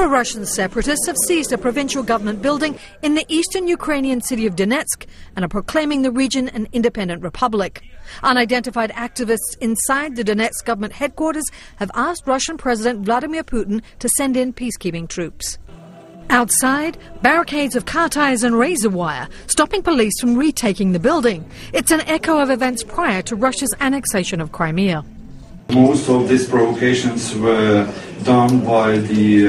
Pro-Russian separatists have seized a provincial government building in the eastern Ukrainian city of Donetsk and are proclaiming the region an independent republic. Unidentified activists inside the Donetsk government headquarters have asked Russian President Vladimir Putin to send in peacekeeping troops. Outside, barricades of car tires and razor wire, stopping police from retaking the building. It's an echo of events prior to Russia's annexation of Crimea. Most of these provocations were done by the,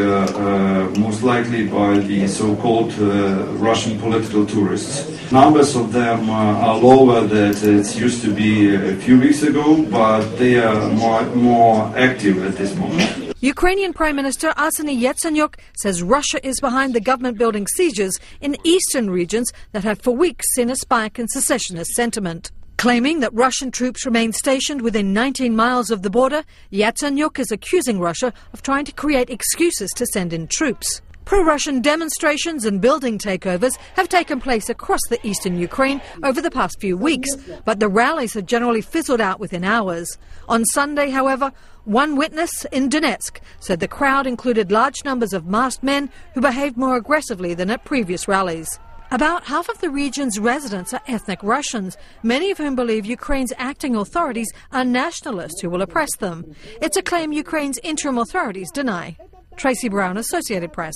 most likely by the so-called Russian political tourists. Numbers of them are lower than it used to be a few weeks ago, but they are more active at this moment. Ukrainian Prime Minister Arseniy Yatsenyuk says Russia is behind the government building seizures in eastern regions that have for weeks seen a spike in secessionist sentiment. Claiming that Russian troops remain stationed within 19 miles of the border, Yatsenyuk is accusing Russia of trying to create excuses to send in troops. Pro-Russian demonstrations and building takeovers have taken place across the eastern Ukraine over the past few weeks, but the rallies have generally fizzled out within hours. On Sunday, however, one witness in Donetsk said the crowd included large numbers of masked men who behaved more aggressively than at previous rallies. About half of the region's residents are ethnic Russians, many of whom believe Ukraine's acting authorities are nationalists who will oppress them. It's a claim Ukraine's interim authorities deny. Tracy Brown, Associated Press.